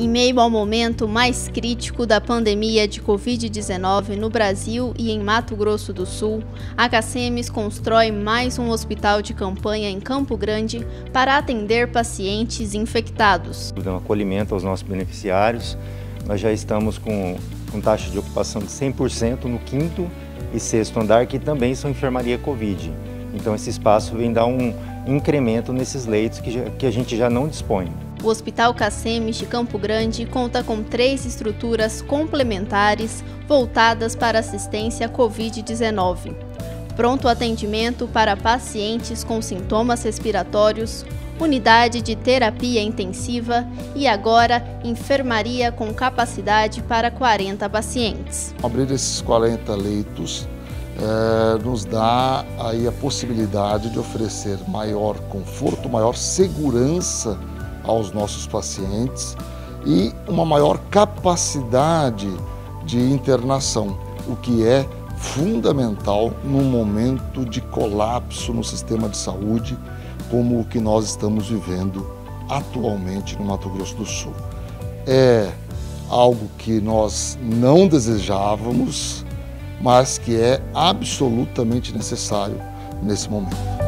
Em meio ao momento mais crítico da pandemia de Covid-19 no Brasil e em Mato Grosso do Sul, a Cassems constrói mais um hospital de campanha em Campo Grande para atender pacientes infectados. Dando acolhimento aos nossos beneficiários, nós já estamos com taxa de ocupação de 100% no 5º e 6º andar, que também são enfermaria Covid. Então esse espaço vem dar um incremento nesses leitos que a gente já não dispõe. O Hospital Cassems de Campo Grande conta com 3 estruturas complementares voltadas para assistência Covid-19. Pronto atendimento para pacientes com sintomas respiratórios, unidade de terapia intensiva e agora enfermaria com capacidade para 40 pacientes. Abrir esses 40 leitos nos dá aí a possibilidade de oferecer maior conforto, maior segurança aos nossos pacientes e uma maior capacidade de internação, o que é fundamental num momento de colapso no sistema de saúde como o que nós estamos vivendo atualmente no Mato Grosso do Sul. É algo que nós não desejávamos, mas que é absolutamente necessário nesse momento.